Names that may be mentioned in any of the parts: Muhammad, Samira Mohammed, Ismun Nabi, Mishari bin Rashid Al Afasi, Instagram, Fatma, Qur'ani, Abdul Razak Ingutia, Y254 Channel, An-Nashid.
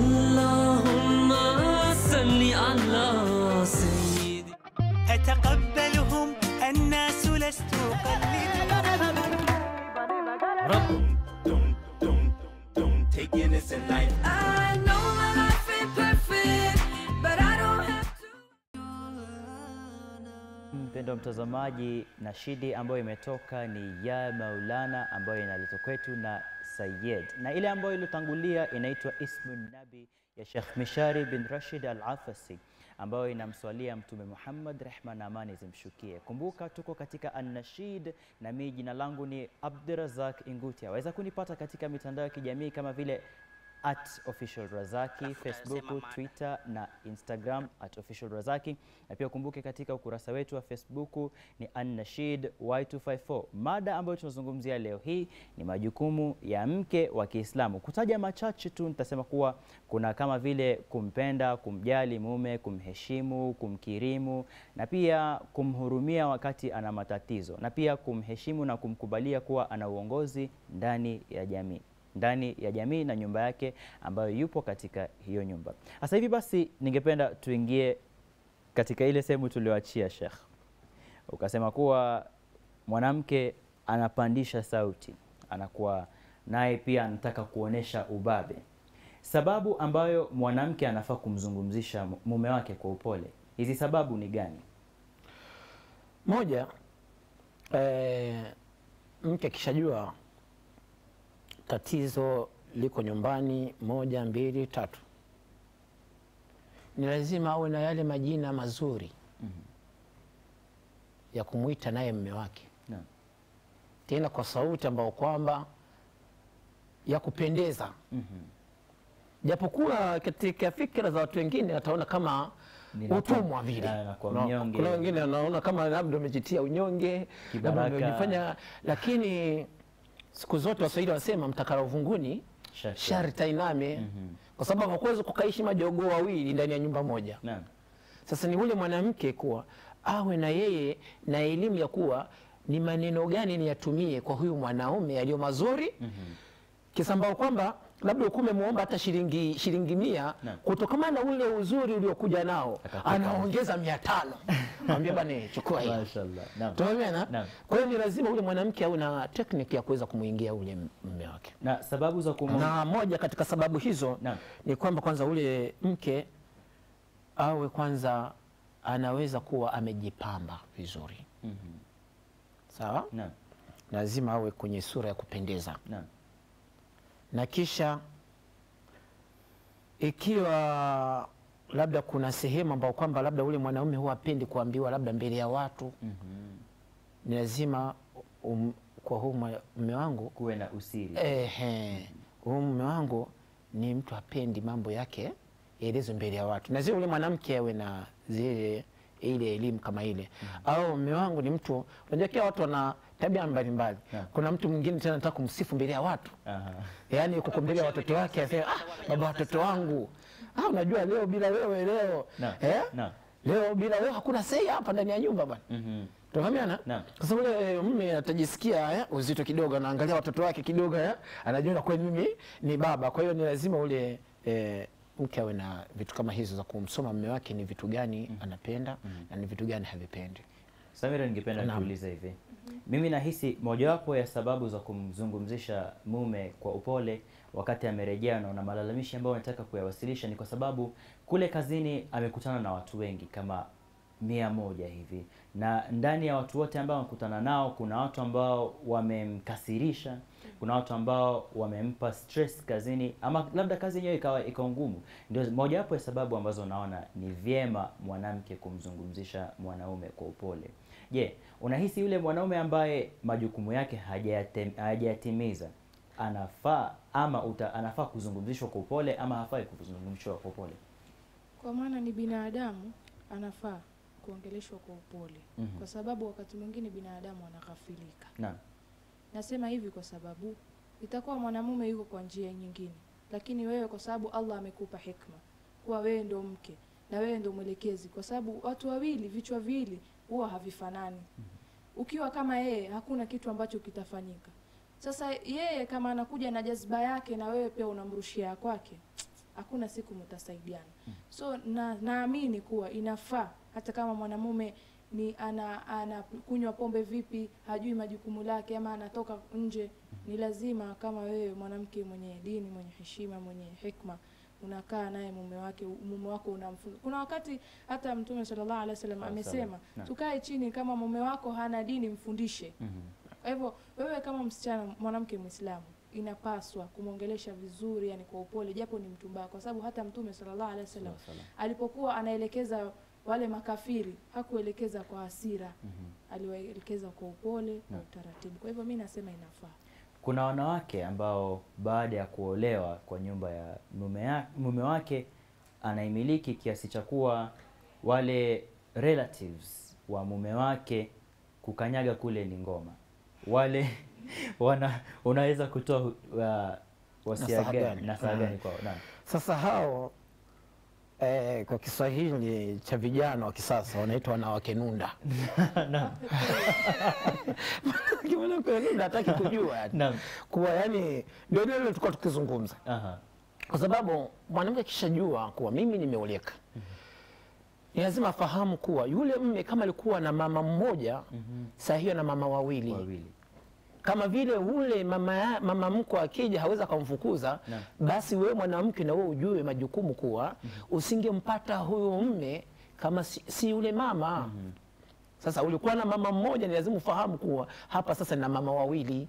Allahumma salli ala sayyidi. أتقبلهم الناس لست أقلدهم. Taking this in life. I know my life ain't perfect, but I don't have to. Mpendwa mtazamaji, nashidi ambayo imetoka ni ya Maulana ambayo inaletwa kwetu na Sayyid. Na ile ambayo ilitangulia inaitwa Ismun Nabi ya Sheikh Mishari bin Rashid Al Afasi, ambayo inamswalia Mtume Muhammad, rehma na amani zimshukie. Kumbuka tuko katika An-Nashid na mimi jina langu ni Abdul Razak Ingutia. Waweza kunipata katika mitandao ya kijamii kama vile @officialrazaki, Facebook, Twitter na Instagram @officialrazaki. Na pia kumbuke katika ukurasa wetu wa Facebook ni An-Nashid Y254. Mada ambayo tunazungumzia leo hii ni majukumu ya mke wa Kiislamu. Kutaja machache tu nitasema kuwa kuna kama vile kumpenda, kumjali mume, kumheshimu, kumkirimu na pia kumhurumia wakati ana matatizo na pia kumheshimu na kumkubalia kuwa ana uongozi ndani ya jamii. Na nyumba yake ambayo yupo katika hiyo nyumba. Sasa hivi basi ningependa tuingie katika ile sehemu tulioachia Sheikh. Ukasema kuwa mwanamke anapandisha sauti, anakuwa naye pia anataka kuonesha ubabe. Sababu ambayo mwanamke anafaa kumzungumzisha mume wake kwa upole, hizi sababu ni gani? Moja, mke kishajua tatizo liko nyumbani 1, 2, 3. Ni lazima awe na yale majina mazuri ya kumuita naye mume wake. Tena kwa sauti ambayo kwamba ya kupendeza. Japokuwa katika fikra za watu wengine ataona kama utumwa vile. Kuna wengine anaona kama labda umejitia unyonge, labda umejifanya, lakini siku zote Waswahili wasema mtakalo vunguni sharti ainame. Kwa sababu hakuwezi kukaishi majogoo wawili ndani ya nyumba moja. Sasa ni ule mwanamke kuwa awe na yeye na elimu ya kuwa ni maneno gani niyatumie kwa huyu mwanaume yaliyo mazuri. Kisambao kwamba labda umemuomba hata shilingi 100 kutokana na ule uzuri uliokuja nao anaongeza 500. Mwambie bane chukua hii. Mashaallah. Tumeona? Kwa hiyo ni lazima ule mwanamke awe na technique ya kuweza kumuingia ule mume wake. Na sababu za na moja katika sababu hizo ni kwamba kwanza ule mke awe kwanza anaweza kuwa amejipamba vizuri. Sawa? Lazima awe kwenye sura ya kupendeza. Na kisha ikiwa labda kuna sehemu ambayo kwamba labda ule mwanaume huwa hapendi kuambiwa labda mbele ya watu, ni lazima kwa huyu mume wangu kuwe na usiri. Huyu mume wangu ni mtu hapendi mambo yake yaelezwe mbele ya watu. Na zile ule mwanamke awe na zile ile elimu kama ile. Au mume wangu ni mtu, unajua kila watu wana tabia mbalimbali. Kuna mtu mwingine tena anataka kumsifu mbele ya watu. Yaani kukumbelia watoto wake asema baba watoto wangu. Unajua leo bila wewe leo. Leo bila wewe hakuna sei hapa ndani ya nyumba bwana. Tunafahamia na? Kwa sababu yule mume atajisikia uzito kidogo, anaangalia watoto wake kidogo, anajiona kweli mimi ni baba. Kwa hiyo ni lazima ule mke awe na vitu kama hizo za kumsoma mume wake ni vitu gani anapenda na ni vitu gani havipendi. Samira, ningependa kuuliza hivi. Mimi nahisi mojawapo ya sababu za kumzungumzisha mume kwa upole wakati amerejea na malalamishi ambayo anataka kuyawasilisha ni kwa sababu kule kazini amekutana na watu wengi kama 100 hivi. Na ndani ya watu wote ambao amekutana nao kuna watu ambao wamemkasirisha, kuna watu ambao wamempa stress kazini ama labda kazi yenyewe ikawa ngumu. Ndio mojawapo ya sababu ambazo naona ni vyema mwanamke kumzungumzisha mwanaume kwa upole. Je, unahisi yule mwanaume ambaye majukumu yake hajayatimiza anafaa ama anafaa kuzungumzishwa kwa upole ama hafai kuzungumzishwa kwa upole? Kwa maana ni binadamu anafaa kuongeleshwa kwa upole. Kwa sababu wakati mwingine binadamu anaghafilika. Nasema hivi kwa sababu itakuwa mwanamume yuko kwa njia nyingine, lakini wewe kwa sababu Allah amekupa hikma kuwa wewe ndio mke na wewe ndio mwelekezi, kwa sababu watu wawili vichwa viwili huwa havifanani. Ukiwa kama yeye hakuna kitu ambacho kitafanyika. Sasa yeye kama anakuja na jazba yake na wewe pia unamrushia kwake, hakuna siku mtasaidiana. So naamini kuwa inafaa hata kama mwanamume ni anakunywa pombe vipi, hajui majukumu lake ama anatoka nje, ni lazima kama wewe mwanamke mwenye dini, mwenye heshima, mwenye hikma, unakaa naye mume wake, mume wako unamfunza. Kuna wakati hata Mtume sallallahu alaihi wasallam amesema tukae chini, kama mume wako hana dini mfundishe. Kwa hivyo wewe kama msichana, mwanamke Muislamu, inapaswa kumongelesha vizuri, yani kwa upole, japo ni mtumba, kwa sababu hata Mtume sallallahu alaihi wasallam alipokuwa anaelekeza wale makafiri hakuelekeza kwa hasira, aliwaelekeza kwa upole na utaratibu. Kwa hivyo mimi nasema inafaa. Kuna wanawake ambao baada ya kuolewa kwa nyumba ya mume wake anaimiliki kiasi cha kuwa wale relatives wa mume wake kukanyaga kule ni ngoma. Wale unaweza kutoa wasiaga na sagani kwao. Sasa hao kwa Kiswahili cha vijana wa kisasa wanaitwa wanawake nunda. Naam. Kimona kwa nunda hataki kujua. Naam. Kwa yani ndio ile tulikuwa tukizungumza. Kwa sababu mwanamke kishajua kuwa mimi nimeoleka, ni lazima afahamu kuwa yule mume kama alikuwa na mama mmoja, sasa hiyo na mama wawili. Kama vile ule mama mko akija haweza kumfukuza, basi wewe mwanamke na wewe ujue majukumu kuwa usingempata huyo mume kama si yule mama. Sasa ulikuwa na mama mmoja, ni lazima ufahamu kuwa hapa sasa na mama wawili.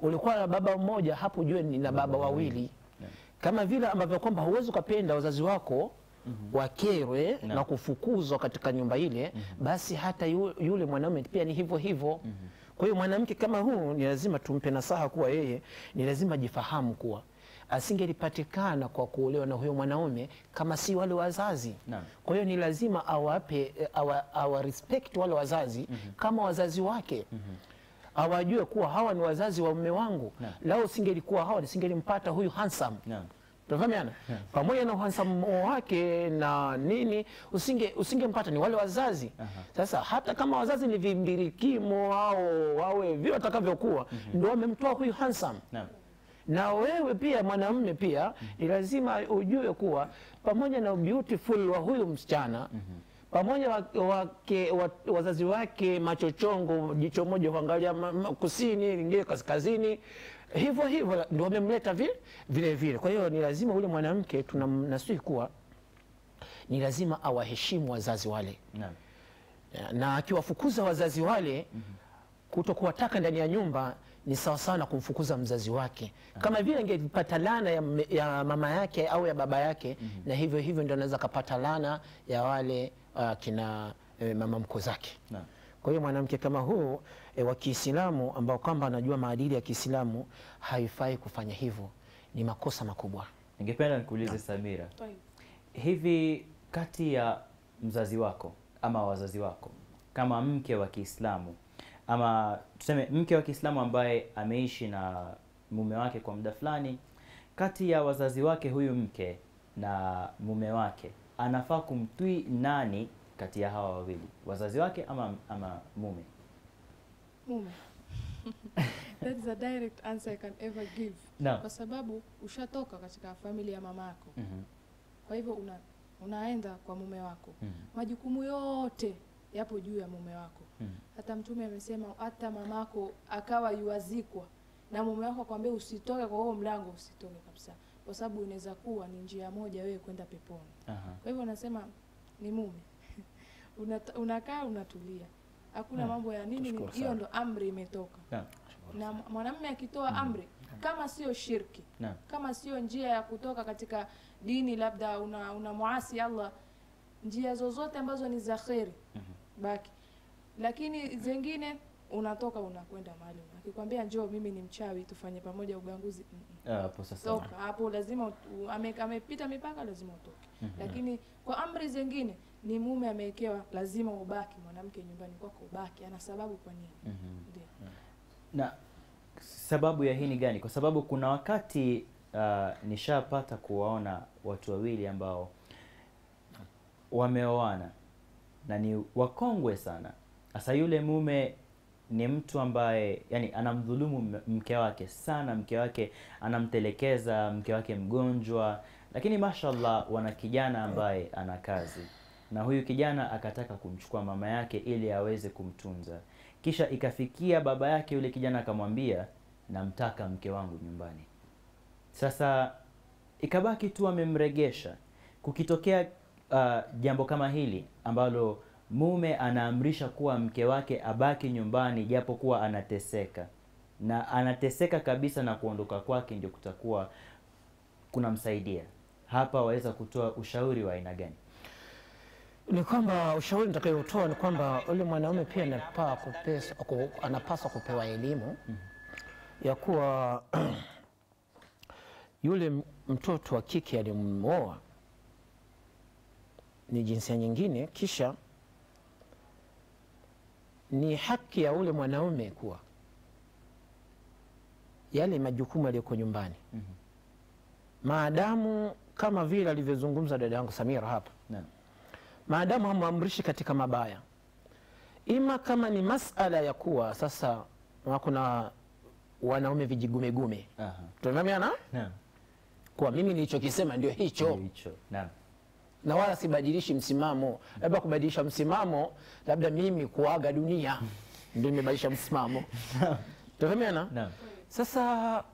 Ulikuwa na baba mmoja, hapo ujue ni na baba wawili. Kama vile ambavyo kwamba huwezi kupenda wazazi wako wakerwe na kufukuzwa katika nyumba ile, basi hata yule mwanaume pia ni hivyo hivyo. Kwa hiyo mwanamke kama huu ni lazima tumpe nasaha kuwa yeye ni lazima jifahamu kuwa asingelipatikana kwa kuolewa na huyo mwanaume kama si wale wazazi. Kwa hiyo ni lazima awa respect wale wazazi kama wazazi wake. Awajue kuwa hawa ni wazazi wa mume wangu. Lao singelikuwa hawa nisingelimpata huyu handsome. Tunafahamiana? Pamoja na uhandsome wake na nini, usingempata ni wale wazazi. Sasa hata kama wazazi ni vimbirikimo au wawe vile watakavyokuwa, ndio wamemtoa huyu handsome. Na wewe pia mwanamume pia ni lazima ujue kuwa pamoja na beautiful wa huyu msichana, pamoja wazazi wake machochongo, jicho moja huangalia kusini, lingine kaskazini, hivyo hivyo ndio wamemleta vile vile. Kwa hiyo ni lazima ule mwanamke tunamnasihi kuwa ni lazima awaheshimu wazazi wale. Na akiwafukuza wazazi wale, kutokuwataka ndani ya nyumba ni sawa sana kumfukuza mzazi wake. Kama vile angepata laana ya mama yake au ya baba yake, na hivyo hivyo ndio anaweza kupata laana ya wale kina mama mko zake. Kwa hiyo mwanamke kama huu wa Kiislamu ambao kwamba anajua maadili ya Kiislamu haifai kufanya hivyo, ni makosa makubwa. Ningependa nikuulize Samira, hivi kati ya mzazi wako ama wazazi wako kama mke wa Kiislamu, ama tuseme mke wa Kiislamu ambaye ameishi na mume wake kwa muda fulani, kati ya wazazi wake huyu mke na mume wake anafaa kumtii nani kati ya hawa wawili, wazazi wake ama mume? Mume. That is the direct answer I can ever give. Kwa sababu ushatoka katika familia ya mama yako. Kwa hivyo unaenda kwa mume wako. Majukumu yote yapo juu ya mume wako. Hata Mtume amesema hata mamako akawa yuazikwa na mume wako akwambia usitoke kwa huo mlango, usitoke kabisa, kwa sababu inaweza kuwa ni njia moja wewe kwenda peponi. Kwa hivyo nasema ni mume. Unakaa unatulia. Hakuna mambo ya nini, hiyo ndo amri imetoka. Na mwanamume akitoa amri, kama sio shirki, kama sio njia ya kutoka katika dini, labda unamuasi Allah, njia zozote ambazo ni za kheri, baki. Lakini zingine unatoka unakwenda mahali. Akikwambia njoo mimi ni mchawi tufanye pamoja uganguzi, toka hapo, lazima amepita mipaka, lazima utoke. Lakini kwa amri zingine ni mume amewekewa lazima ubaki, mwanamke nyumbani kwako ubaki, ana sababu kwa nini? Na sababu ya hii ni gani? Kwa sababu kuna wakati nishapata kuwaona watu wawili ambao wameoana na ni wakongwe sana. Asa yule mume ni mtu ambaye yani anamdhulumu mke wake sana, mke wake anamtelekeza, mke wake mgonjwa, Lakini mashallah wana kijana ambaye ana kazi. Na huyu kijana akataka kumchukua mama yake ili aweze kumtunza. Kisha ikafikia baba yake yule kijana akamwambia, namtaka mke wangu nyumbani. Sasa ikabaki tu amemregesha. Kukitokea jambo kama hili ambalo mume anaamrisha kuwa mke wake abaki nyumbani japo kuwa anateseka. Na anateseka kabisa na kuondoka kwake ndio kutakuwa kuna msaidia. Hapa waweza kutoa ushauri wa aina gani? Ni kwamba ushauri nitakayotoa ni kwamba yule mwanaume pia anapaswa kupewa elimu ya kuwa yule mtoto wa kike aliyemuoa ni jinsia nyingine, kisha ni haki ya yule mwanaume kuwa yale majukumu yaliyoko nyumbani. Maadamu kama vile alivyozungumza dada yangu Samira hapa. Naam. Maadamu hamwamrishi katika mabaya. Ima kama ni masala ya kuwa sasa kuna wanaume vijigumegume. Tunamiana? Naam. Kwa mimi nilichokisema ndio hicho. Naam. Na wala sibadilishi msimamo. Labda kubadilisha msimamo, labda mimi kuaga dunia ndio nimebadilisha msimamo. Tunamiana? Naam. Sasa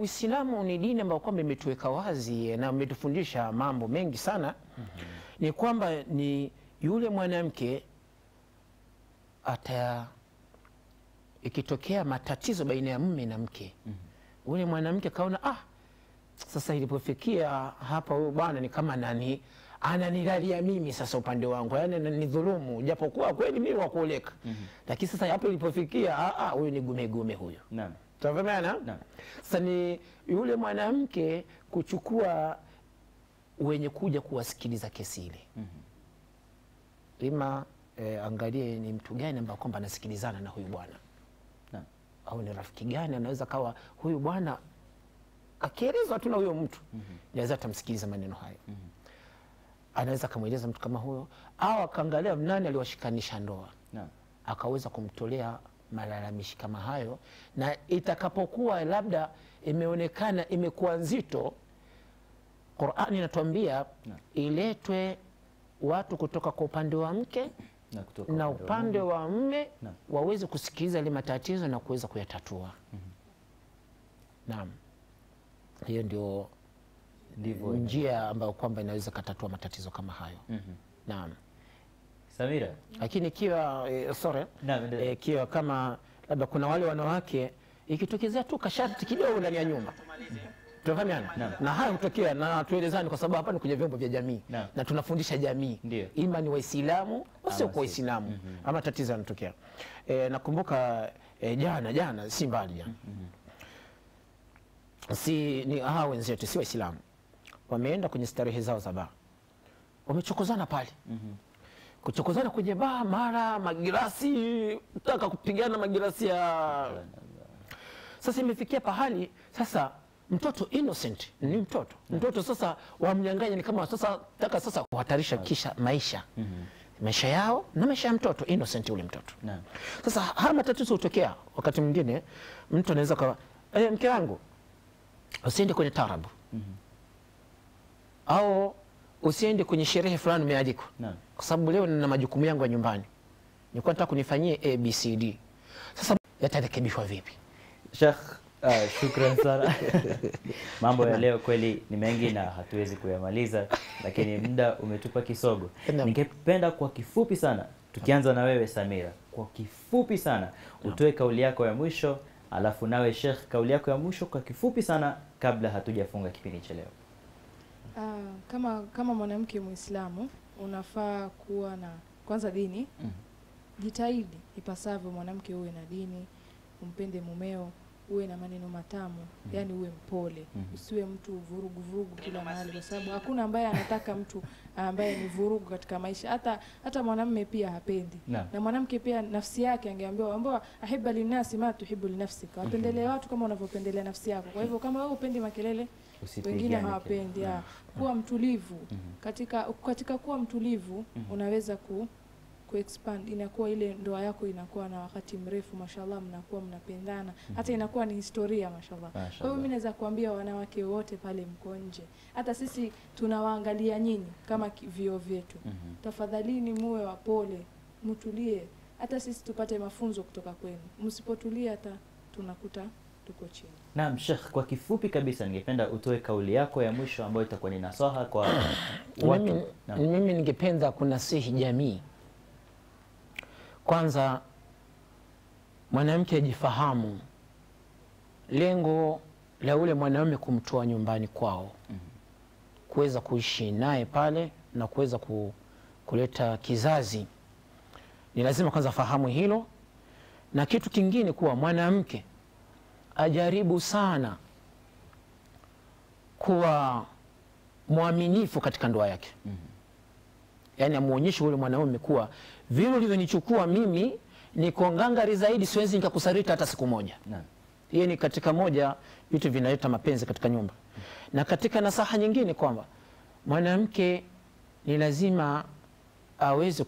Uislamu ni dini ambayo kwamba imetuweka wazi na umetufundisha mambo mengi sana. Ni kwamba ni yule mwanamke ikitokea matatizo baina ya mume na mke. Yule mwanamke kaona sasa ilipofikia hapa huyu bwana ni kama nani ananilalia mimi sasa upande wangu, yani ananidhulumu japo kuwa kweli mimi wa kuoleka. Lakini sasa hapo ilipofikia huyu ni gumegume huyo. Naam. Tafamana? Sasa ni yule mwanamke kuchukua wenye kuja kuwasikiliza kesi ile. Ima angalie ni mtu gani ambaye kwamba anasikilizana na huyu bwana. Naam. Au ni rafiki gani anaweza kawa huyu bwana akielezwa tu na huyo mtu anaweza atamsikiliza maneno hayo. Anaweza kumueleza mtu kama huyo au akaangalia nani aliwashikanisha ndoa. Naam. Akaweza kumtolea malalamishi kama hayo, na itakapokuwa labda imeonekana imekuwa nzito, Qur'ani inatuambia iletwe watu kutoka kwa upande wa mke na upande wa mume waweze kusikiliza ile matatizo na kuweza kuyatatua. Naam. Hiyo ndio njia ambayo kwamba inaweza kutatua matatizo kama hayo. Naam. Samira, lakini kiwa kiwa kama labda kuna wale wanawake ikitokezea tu kashati kidogo ndani ya nyumba. Tunafahamiana? Na hayo hutokea na tuelezane kwa sababu hapa ni kwenye vyombo vya jamii na tunafundisha jamii. Ima ni Waislamu au sio kwa Waislamu ama tatizo yanatokea. Nakumbuka jana si mbali jana. Si ni hao wenzetu si Waislamu. Wameenda kwenye starehe zao za baa. Wamechokozana pale. Kuchokozana kwenye baa mara magirasi taka kupigana magirasi ya. Sasa imefikia pahali sasa mtoto innocent ni mtoto. Mtoto sasa wamnyang'anya ni kama sasa taka sasa kuhatarisha kisha maisha. Maisha yao na maisha ya mtoto innocent yule mtoto. Sasa haya matatizo hutokea wakati mwingine mtu anaweza kwa mke wangu usiende kwenye tarabu. Au usiende kwenye sherehe fulani umealikwa. Kwa sababu leo nina majukumu yangu ya nyumbani. Nilikuwa nataka kunifanyie ABCD. Sasa yatarekebishwa vipi? Sheikh, shukran sana. Mambo ya leo kweli ni mengi na hatuwezi kuyamaliza, lakini muda umetupa kisogo. Ningependa kwa kifupi sana, tukianza na wewe Samira. Kwa kifupi sana, utoe kauli yako ya mwisho, alafu nawe Sheikh kauli yako ya mwisho kwa kifupi sana kabla hatujafunga kipindi cha leo. Kama mwanamke Muislamu unafaa kuwa na kwanza dini. Jitahidi ipasavyo mwanamke uwe na dini, umpende mumeo, uwe na maneno matamu, yani uwe mpole. Usiwe mtu vurugu kila mahali kwa sababu hakuna ambaye anataka mtu ambaye ni vurugu katika maisha. Hata mwanamume pia hapendi. Na mwanamke pia nafsi yake angeambiwa ahibba linasi ma tuhibbu linafsika. Wapendelee watu kama unavyopendelea nafsi yako. Kwa hivyo kama wewe upendi makelele wengine hawapendi. Kuwa mtulivu. Katika kuwa mtulivu unaweza kuexpand, inakuwa ile ndoa yako inakuwa na wakati mrefu, mashallah, mnakuwa mnapendana, hata inakuwa ni historia, mashallah. Kwa hiyo mimi naweza kuambia wanawake wote pale mko nje, hata sisi tunawaangalia nyinyi kama vio vyetu, tafadhalini muwe wapole, mtulie, hata sisi tupate mafunzo kutoka kwenu. Msipotulia hata tunakuta tuko chini. Naam Sheikh, kwa kifupi kabisa ningependa utoe kauli yako ya mwisho ambayo itakuwa ni nasaha kwa watu. Mimi ningependa kunasihi jamii. Kwanza mwanamke ajifahamu. Lengo la ule mwanaume kumtoa nyumbani kwao, kuweza kuishi naye pale na kuweza kuleta kizazi, ni lazima kwanza fahamu hilo. Na kitu kingine kuwa mwanamke ajaribu sana kuwa mwaminifu katika ndoa yake. Yaani amuonyeshe yule mwanaume kuwa vile ulivyonichukua mimi ni kongangari zaidi, siwezi nikakusarita hata siku moja. Hiyo ni katika moja vitu vinaleta mapenzi katika nyumba. Na katika nasaha nyingine kwamba mwanamke ni lazima aweze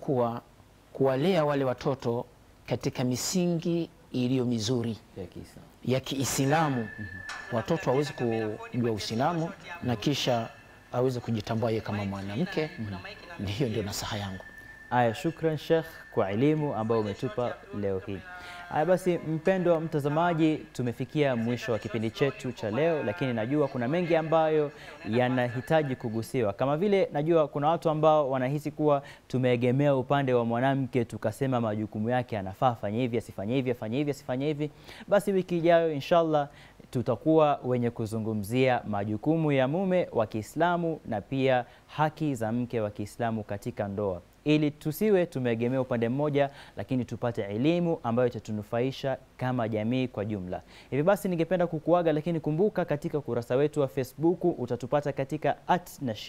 kuwalea wale watoto katika misingi iliyo mizuri ya Kiislamu. Watoto waweze kujua Uislamu na kisha aweze kujitambua yeye kama mwanamke. Hiyo ndio nasaha yangu. Aya, shukran Sheikh kwa elimu ambayo umetupa leo hii. Aya, basi mpendwa mtazamaji, tumefikia mwisho wa kipindi chetu cha leo, lakini najua kuna mengi ambayo yanahitaji kugusiwa. Kama vile najua kuna watu ambao wanahisi kuwa tumeegemea upande wa mwanamke, tukasema majukumu yake anafaa fanye hivi, asifanye hivi, afanye hivi, asifanye hivi. Basi wiki ijayo inshallah tutakuwa wenye kuzungumzia majukumu ya mume wa Kiislamu na pia haki za mke wa Kiislamu katika ndoa, ili tusiwe tumeegemea upande mmoja, lakini tupate elimu ambayo itatunufaisha kama jamii kwa jumla. Hivi basi ningependa kukuaga, lakini kumbuka katika kurasa wetu wa Facebook utatupata katika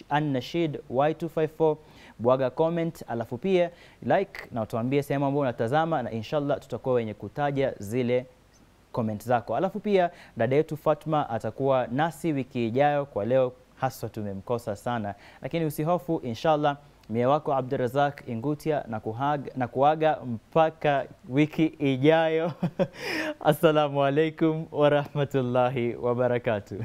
@annashid y254. Bwaga comment, alafu pia like na utuambie sehemu ambayo unatazama, na inshallah tutakuwa wenye kutaja zile comment zako. Alafu pia dada yetu Fatma atakuwa nasi wiki ijayo. Kwa leo haswa tumemkosa sana, lakini usihofu inshallah. Mie wako Abdul Razak Ingutia na kuaga mpaka wiki ijayo. Assalamu alaikum wa rahmatullahi wa barakatuh.